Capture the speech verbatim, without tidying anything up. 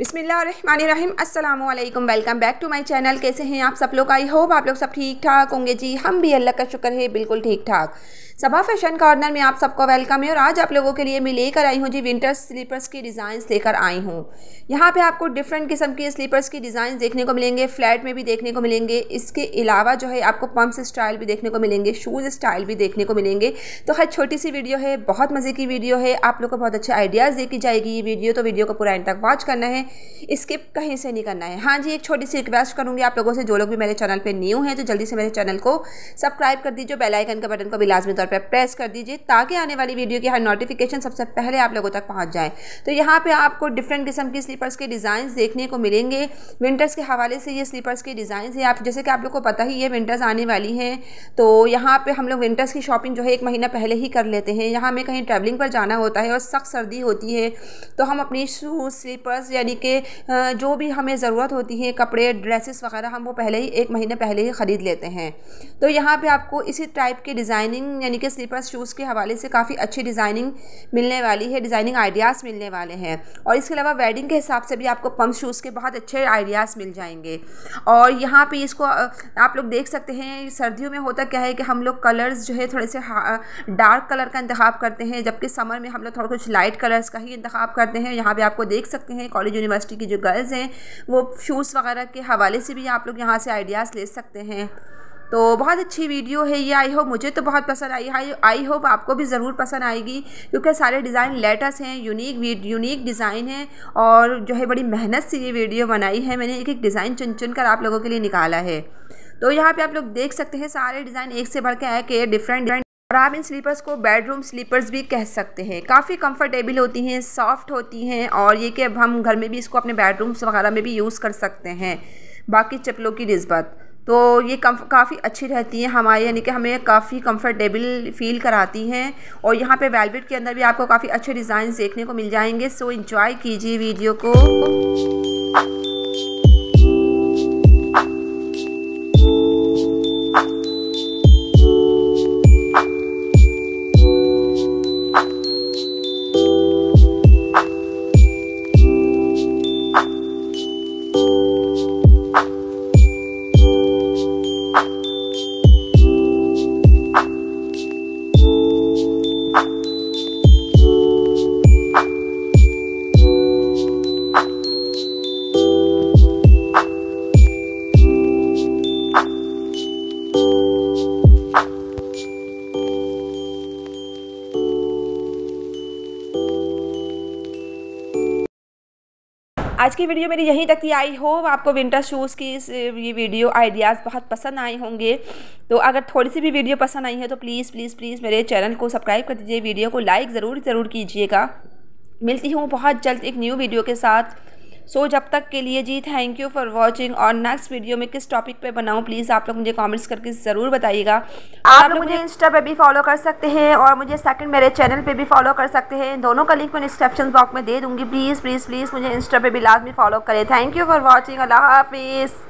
बिस्मिल्लाहिर्रहमानिर्रहीम, अस्सलामुअलैकुम, welcome back to my channel. कैसे हैं आप सब लोग? आई होप आप लोग सब ठीक ठाक होंगे जी। हम भी अल्लाह का शुक्र है बिल्कुल ठीक ठाक। सबा फैशन कॉर्नर में आप सबको वेलकम है। और आज आप लोगों के लिए मैं लेकर आई हूँ जी विंटर स्लीपर्स की डिज़ाइंस लेकर आई हूँ। यहाँ पे आपको डिफरेंट किस्म के स्लीपर्स की डिज़ाइन देखने को मिलेंगे, फ्लैट में भी देखने को मिलेंगे। इसके अलावा जो है आपको पम्प्स स्टाइल भी देखने को मिलेंगे, शूज़ स्टाइल भी देखने को मिलेंगे। तो खैर छोटी सी वीडियो है, बहुत मज़े की वीडियो है, आप लोग को बहुत अच्छे आइडियाज़ देखी जाएगी ये वीडियो। तो वीडियो को पूरा एंड तक वॉच करना है, स्किप कहीं से नहीं करना है। हाँ जी, एक छोटी सी रिक्वेस्ट करूँगी आप लोगों से, जो लोग भी मेरे चैनल पर न्यू हैं तो जल्दी से मेरे चैनल को सब्सक्राइब कर दीजिए, बेल आइकन के बटन को भी लाजमी तौर पर प्रेस कर दीजिए ताकि आने वाली वीडियो की हर नोटिफिकेशन सबसे पहले आप लोगों तक पहुँच जाए। तो यहाँ पर आपको डिफरेंट किस्म की स्लीपर्स के डिज़ाइन देखने को मिलेंगे। विंटर्स के हवाले से ये स्लीपर्स के डिज़ाइन है। आप जैसे कि आप लोग को पता ही है विंटर्स आने वाली हैं, तो यहाँ पर हम लोग विंटर्स की शॉपिंग जो है एक महीना पहले ही कर लेते हैं। यहाँ हमें कहीं ट्रैवलिंग पर जाना होता है और सख्त सर्दी होती है, तो हम अपनी शूज़ स्लीपर्स यानी कि जो भी हमें ज़रूरत होती है कपड़े ड्रेसेस वगैरह हम वो पहले ही एक महीने पहले ही ख़रीद लेते हैं। तो यहाँ पे आपको इसी टाइप के डिज़ाइनिंग यानी कि स्लीपर्स शूज़ के हवाले से काफ़ी अच्छी डिज़ाइनिंग मिलने वाली है, डिज़ाइनिंग आइडियाज़ मिलने वाले हैं। और इसके अलावा वेडिंग के हिसाब से भी आपको पम्प शूज़ के बहुत अच्छे आइडियाज़ मिल जाएंगे। और यहाँ पर इसको आप लोग देख सकते हैं। सर्दियों में होता क्या है कि हम लोग कलर्स जो है थोड़े से डार्क कलर का इंतखाब करते हैं, जबकि समर में हम लोग थोड़ा कुछ लाइट कलर्स का ही इंतखाब करते हैं। यहाँ पर आपको देख सकते हैं कॉलेज यूनिवर्सिटी की जो गर्ल्स हैं वो शूज़ वगैरह के हवाले से भी आप लोग यहाँ से आइडियाज़ ले सकते हैं। तो बहुत अच्छी वीडियो है ये। आई होप मुझे तो बहुत पसंद आई है, आई होप आपको भी ज़रूर पसंद आएगी, क्योंकि सारे डिज़ाइन लेटेस्ट हैं, यूनिक यूनिक डिज़ाइन हैं। और जो है बड़ी मेहनत से ये वीडियो बनाई है मैंने, एक एक डिज़ाइन चुन चुन कर आप लोगों के लिए निकाला है। तो यहाँ पे आप लोग देख सकते हैं सारे डिज़ाइन एक से बढ़ के आए के डिफरेंट डिफरेंट। और आप इन स्लीपर्स को बेडरूम स्लीपर्स भी कह सकते हैं। काफ़ी कंफर्टेबल होती हैं, सॉफ्ट होती हैं, और ये कि अब हम घर में भी इसको अपने बेडरूम्स वगैरह में भी यूज़ कर सकते हैं बाकी चप्पलों की निस्बत। तो ये काफ़ी अच्छी रहती हैं हमारे, यानी कि हमें काफ़ी कंफर्टेबल फील कराती हैं। और यहाँ पे वेलवेट के अंदर भी आपको काफ़ी अच्छे डिज़ाइन देखने को मिल जाएंगे। सो एंजॉय कीजिए वीडियो को। आज की वीडियो मेरी यहीं तक थी। आई होप आपको विंटर शूज़ की ये वीडियो आइडियाज़ बहुत पसंद आए होंगे। तो अगर थोड़ी सी भी वीडियो पसंद आई है तो प्लीज़ प्लीज़ प्लीज़ मेरे चैनल को सब्सक्राइब कर दीजिए, वीडियो को लाइक ज़रूर ज़रूर कीजिएगा। मिलती हूँ बहुत जल्द एक न्यू वीडियो के साथ। सो so, जब तक के लिए जी थैंक यू फॉर वॉचिंग। और नेक्स्ट वीडियो में किस टॉपिक पे बनाऊँ प्लीज़ आप लोग मुझे कमेंट्स करके ज़रूर बताइएगा। आप लोग मुझे इंस्टा पे भी फॉलो कर सकते हैं और मुझे सेकंड मेरे चैनल पे भी फॉलो कर सकते हैं। दोनों का लिंक मैं डिस्क्रिप्शन बॉक्स में दे दूँगी। प्लीज़ प्लीज़ प्लीज़ मुझे इंस्टा पे भी लाजमी फॉलो करें। Thank you for watching. अल्लाह हाफिज़।